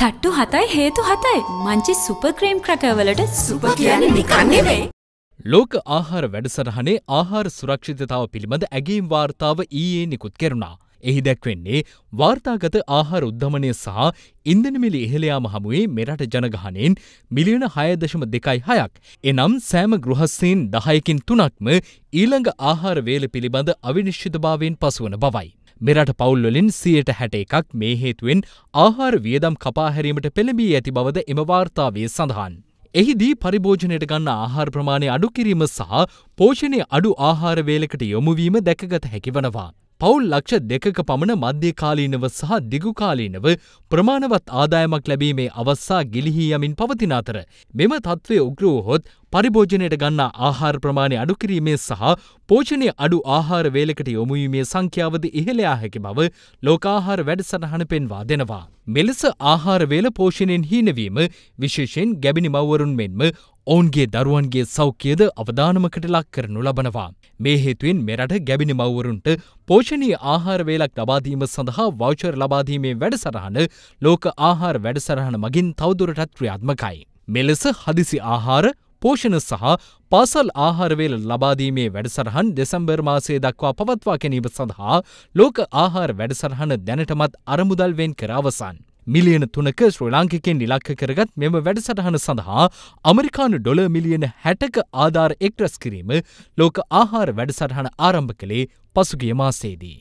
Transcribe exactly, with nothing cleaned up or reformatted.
තට්ටු හතයි හේතු හතයි මංචි සුපර් ක්‍රීම් ක්‍රකර් වලට සුපර් කියන්නේ නිකන් නෙවෙයි ලෝක ආහාර වැඩසටහනේ ආහාර සුරක්ෂිතතාව පිළිබඳ ඇගීම් වාර්තාව ඊයේ නිකුත් කෙරුණා. එහි දැක්වෙන්නේ වාර්තාගත ආහාර උද්ධමනය සහ ඉන්ධන මිල ඉහළ යාම හමුවේ මෙරට ජනගහණයෙන් මිලියන හය දශම දෙකයි හයක් එනම් සෑම ගෘහස්ථීන් දහයකින් තුනක්ම ඊළඟ ආහාර වේල පිළිබඳ අවිනිශ්චිතභාවයෙන් පසුවන බවයි. මෙරට පවුල්වලින් සියයට හැට එකක් මේ හේතුවෙන් ආහාර වියදම් කපා හැරීමට පෙළඹී ඇති බවද එම වාර්තාවේ සඳහන්. එහිදී පරිභෝජනයට ගන්න ආහාර ප්‍රමාණය අඩු කිරීම සහ පෝෂණය අඩු ආහාර වේලකට යොමුවීම දැකගත හැකිවනවා. පවුල් ලක්ෂ දෙකක පමණ මධ්‍යකාලීනව සහ දිගුකාලීනව ප්‍රමාණවත් ආදායමක් ලැබීමේ අවස්ථා ගිලිහී යමින් පවතින අතර මෙම තත්ත්වය උග්‍ර වුවහොත් පරිභෝජනයට ගන්නා ආහාර ප්‍රමාණය අඩු කිරීමේ සහ පෝෂණය අඩු ආහාර වේලකට යොමුවීමේ සංඛ්‍යාවද ඉහළ යා හැකි බව ලෝක ආහාර වැඩසටහන පෙන්වා දෙනවා. මෙලෙස ආහාර වේල පෝෂණයෙන් හීනවීම විශේෂයෙන් ගැබිණි මව්වරුන් මෙන්ම ඔවුන්ගේ දරුවන්ගේ සෞඛ්‍යයද අවධානමකට ලක් කරනු ලබනවා. මේ හේතුවෙන් මෙරට ගැබිණි මව්වරුන්ට පෝෂණීය ආහාර වේලක් ලබාදීම සඳහා වවුචර් ලබාදීමේ වැඩසටහන ලෝක ආහාර වැඩසටහන මගින් තවදුරටත් ක්‍රියාත්මකයි. මෙලෙස හදිසි ආහාර පෝෂණ සහ පාසල් ආහාර වේල ලබාදීමේ වැඩසටහන් දෙසැම්බර් මාසයේ දක්වා පවත්වා ගැනීම සඳහා ලෝක ආහාර වැඩසටහන දැනටමත් අරමුදල් වෙන් කර අවසන්. මිලියන තුනක ශ්‍රී ලාංකිකෙන් ඉලක්ක කරගත් මෙම වැඩසටහන සඳහා අමරිකානු ඩොලර් මිලියන හැටක ආධාර එක්රැස් කිරීම ලෝක ආහාර වැඩසටහන ආරම්භ කළේ පසුගිය මාසයේදී.